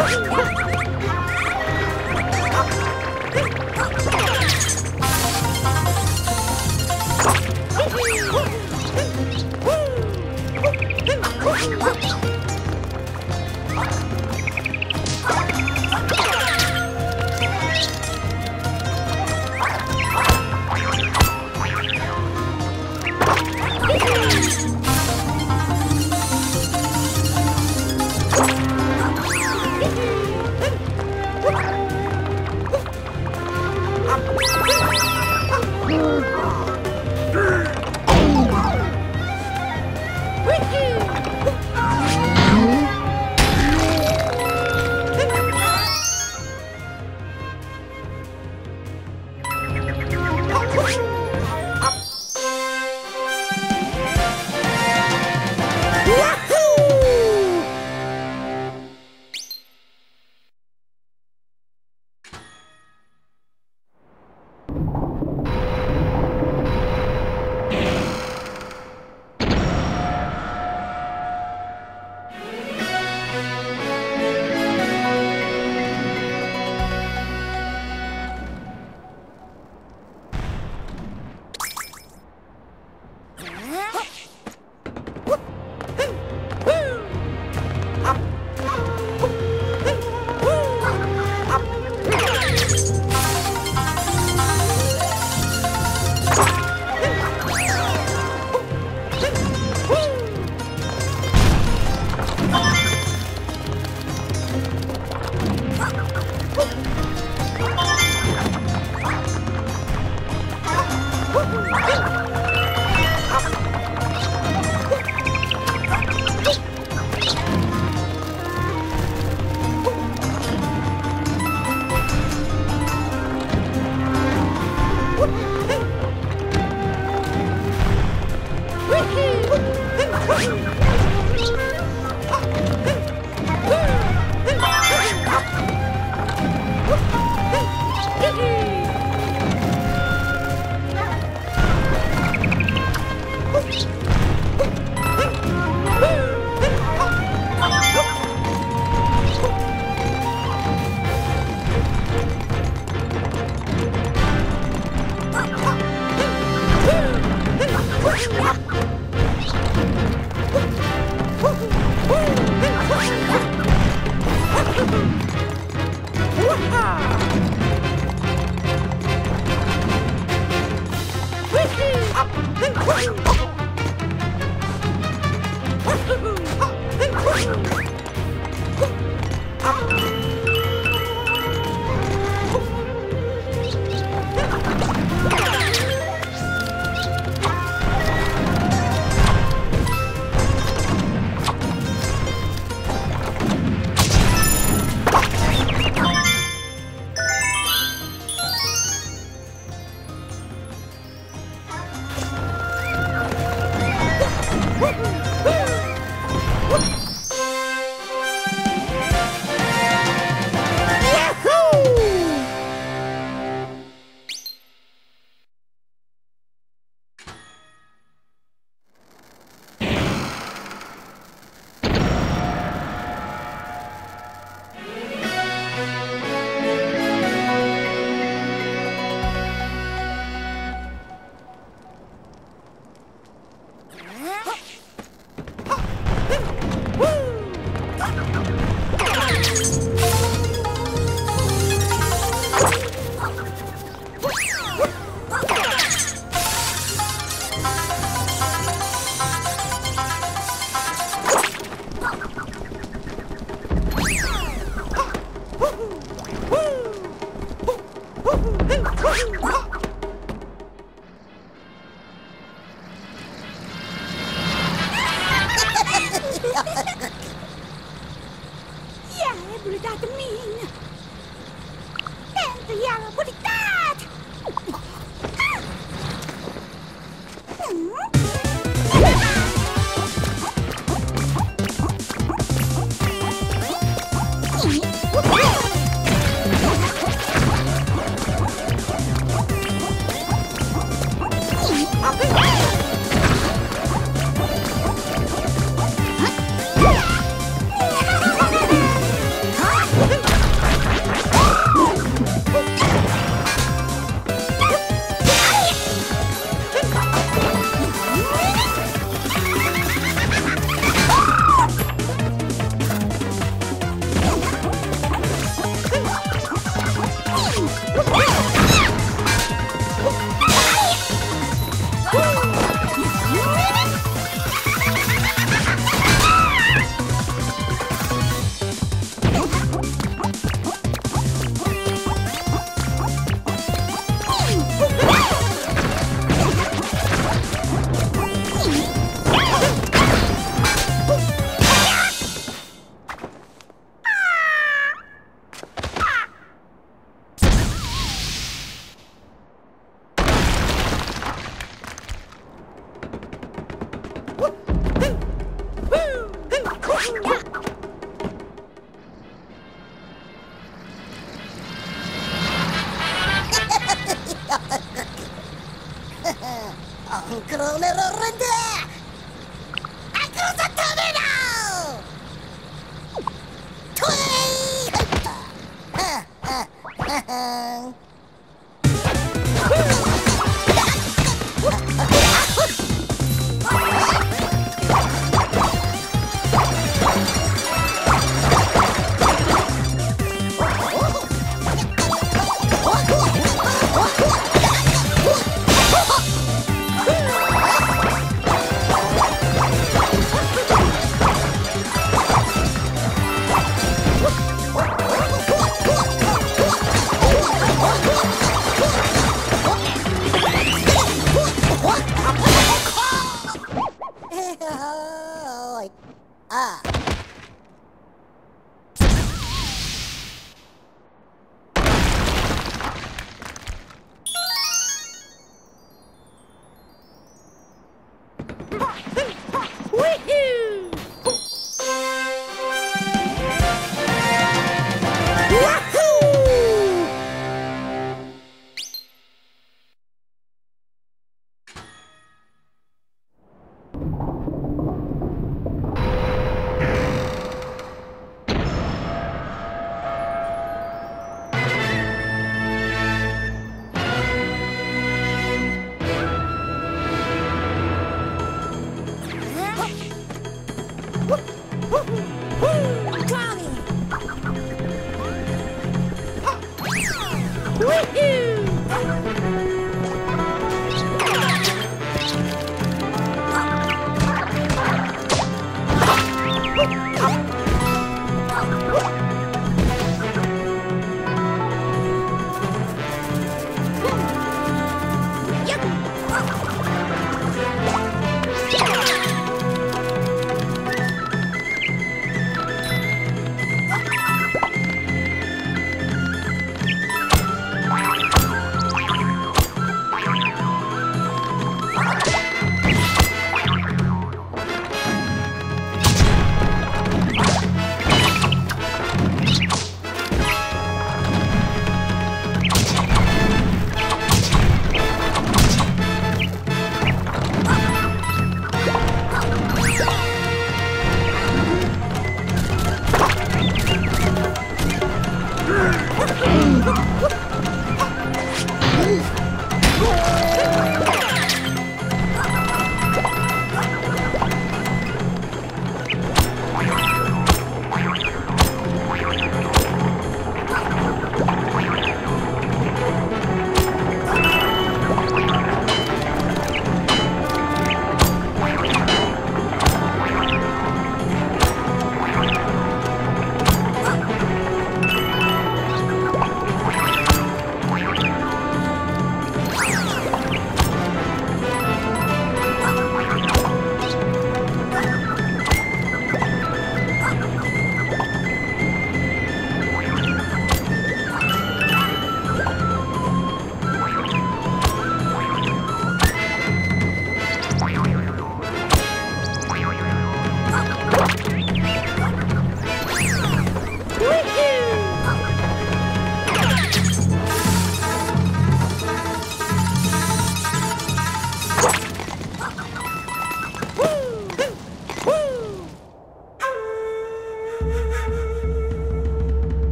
Huh?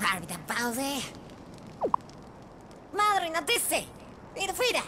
Harbiden pauze. Madrina disse! Irfida!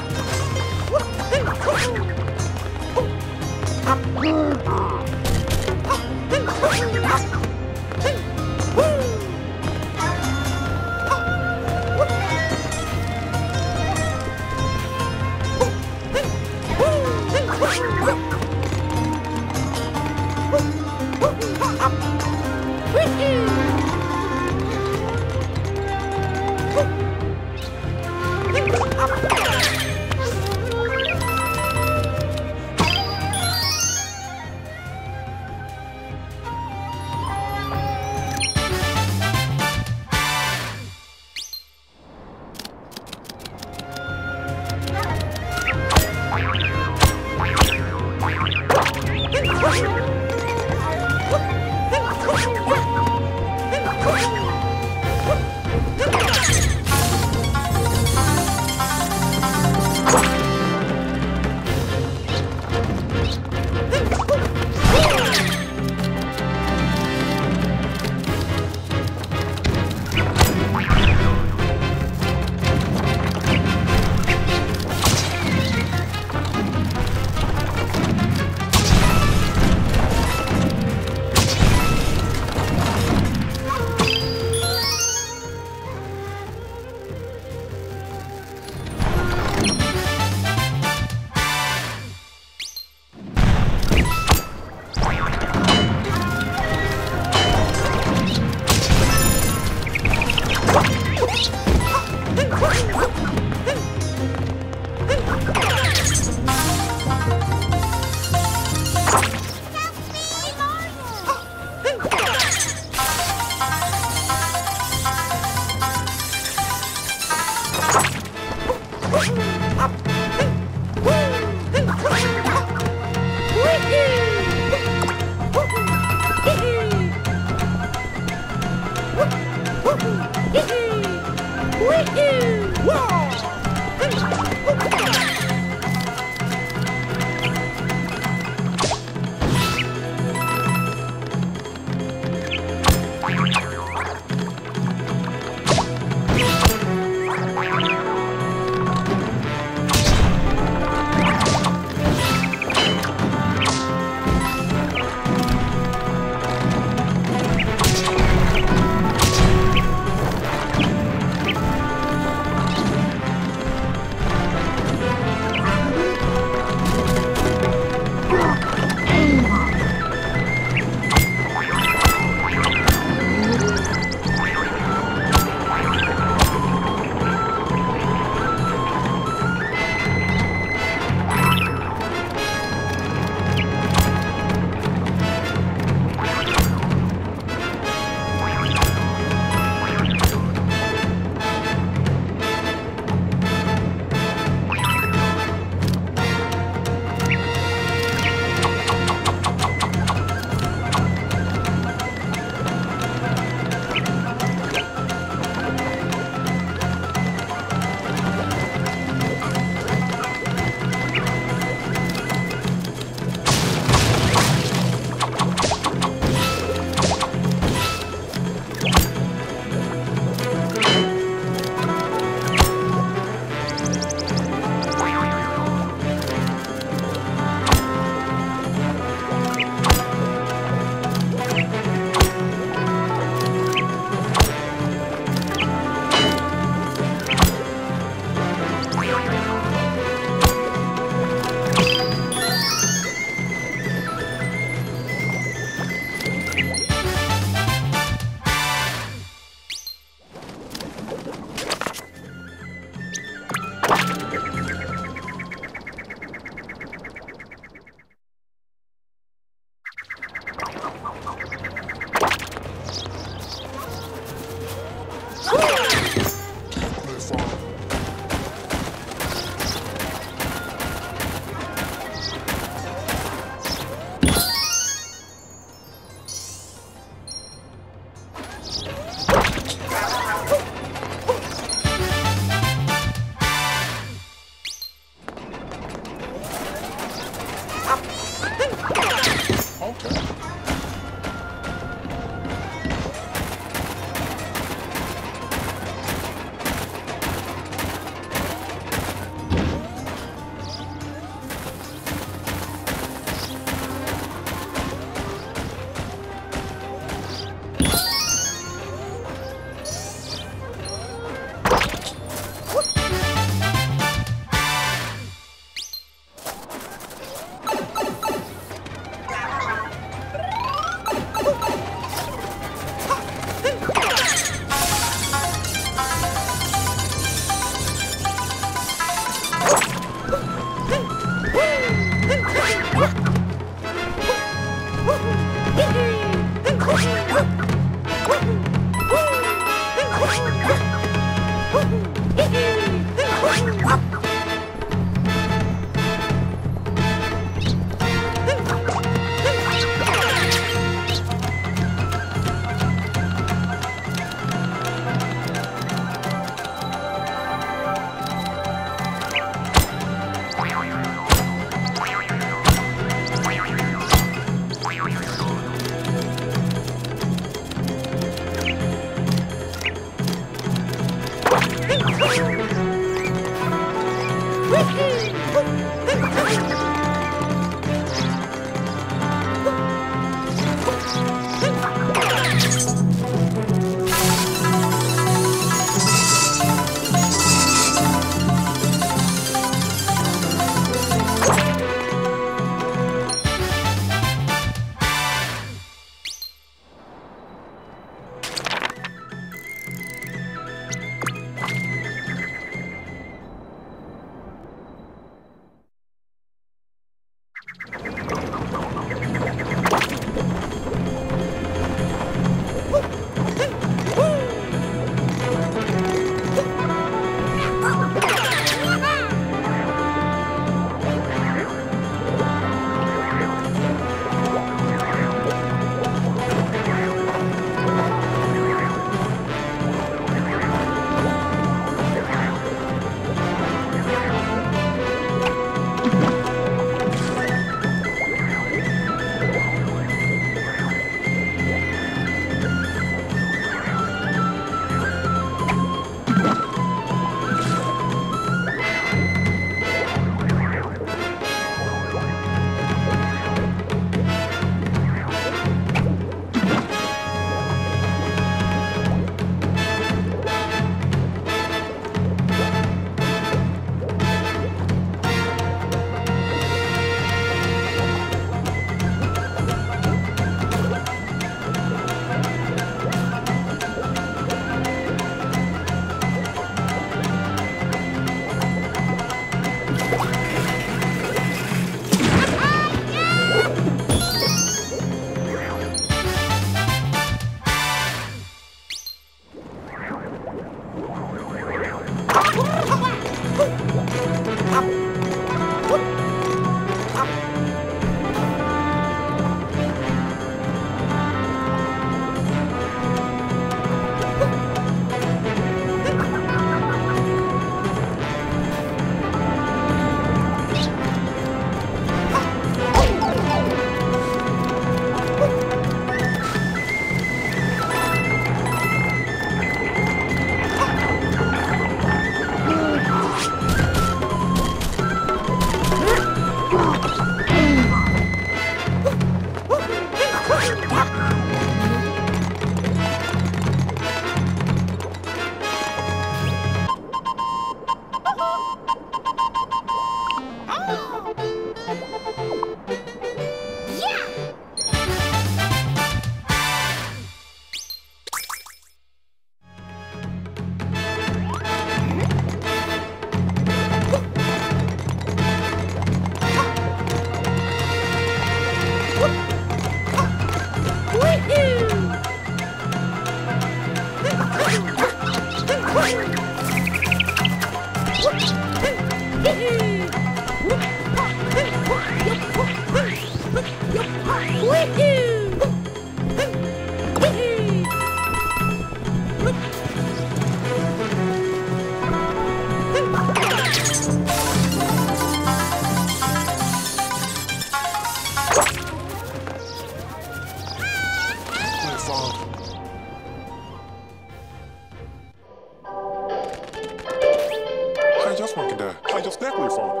just working there. I just snack with phone.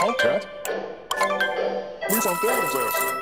Phone cat? We from Devil's ass.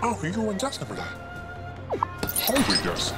Oh, you going just over that? Holy dust!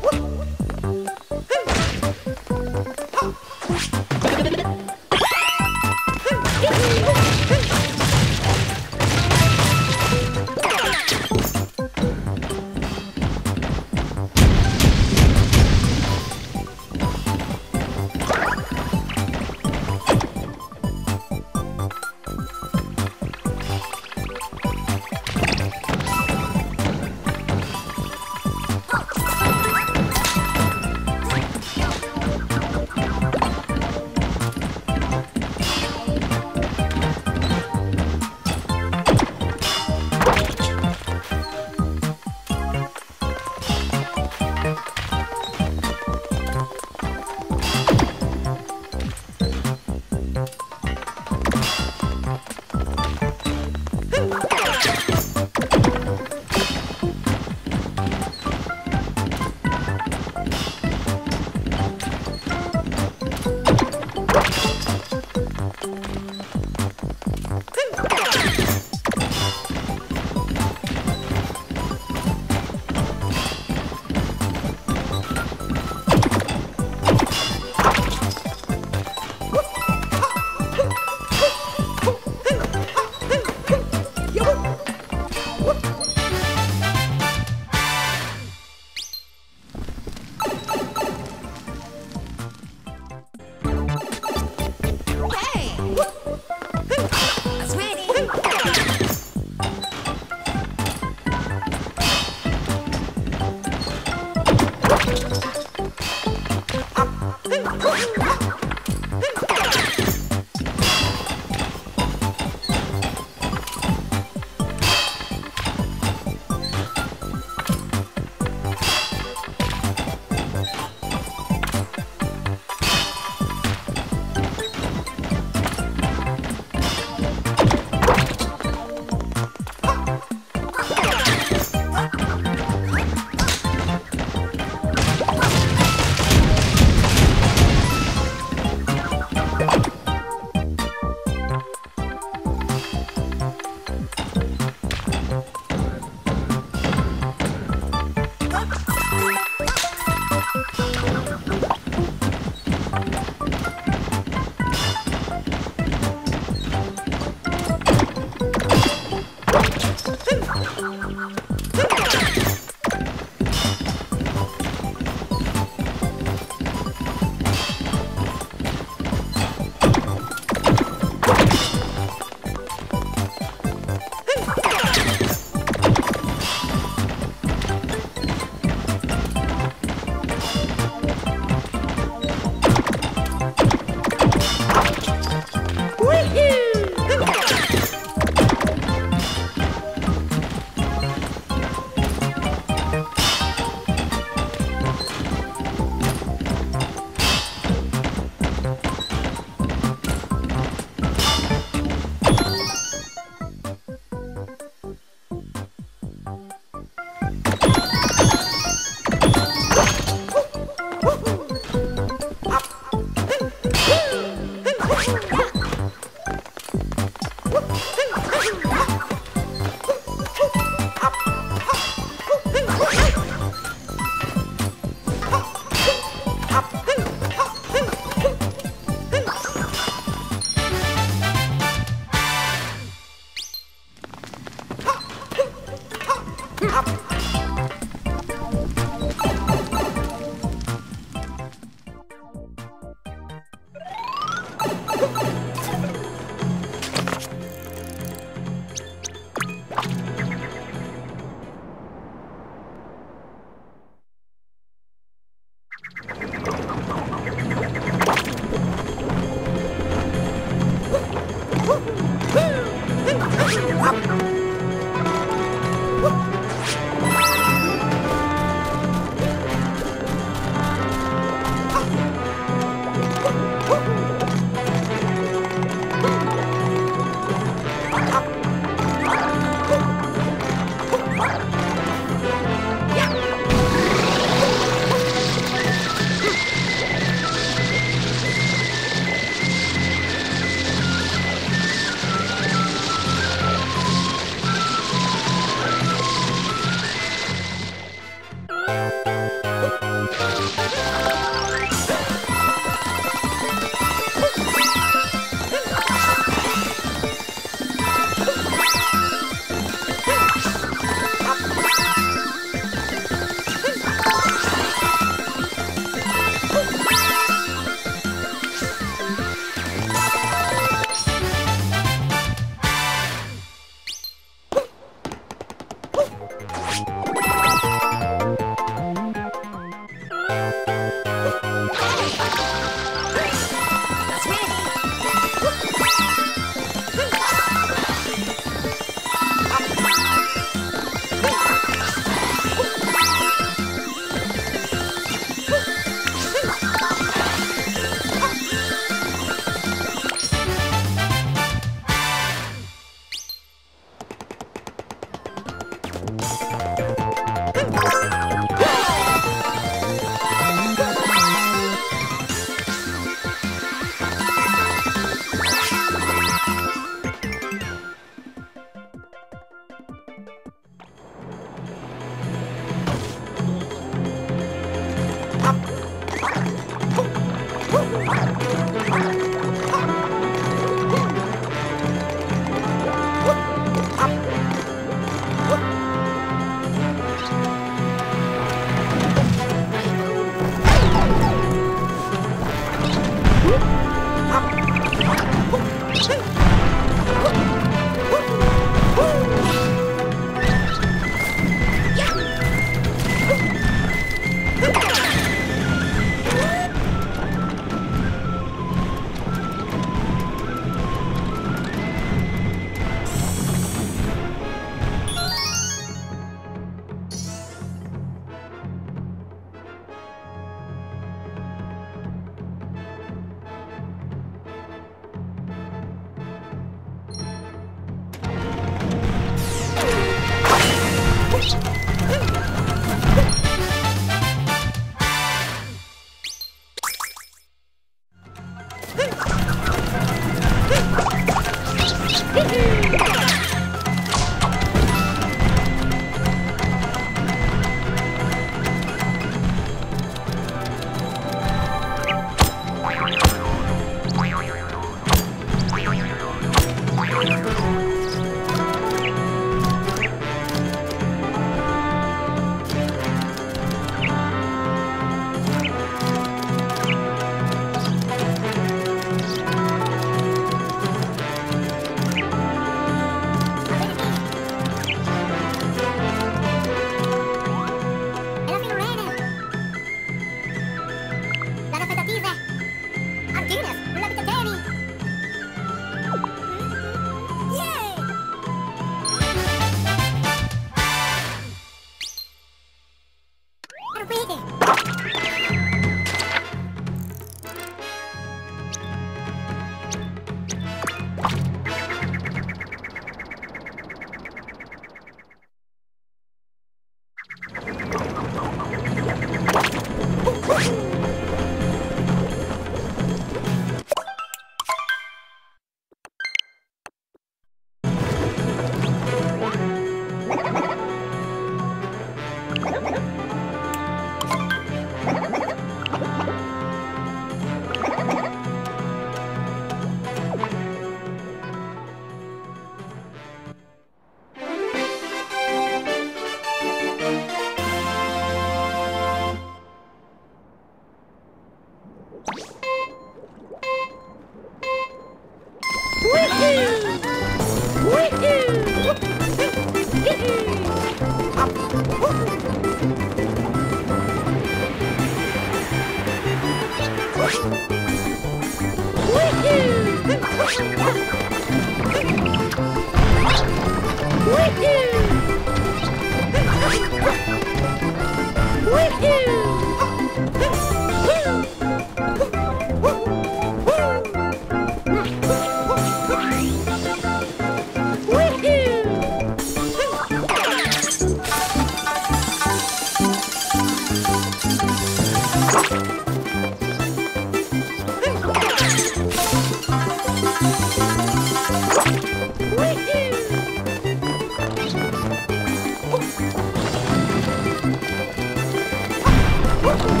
Woo!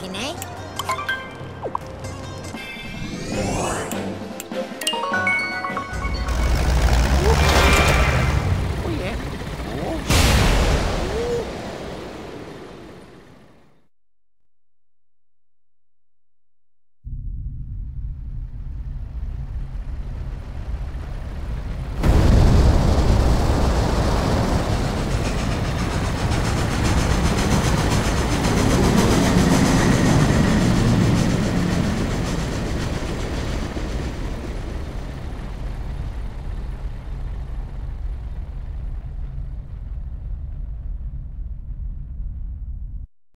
Pinay.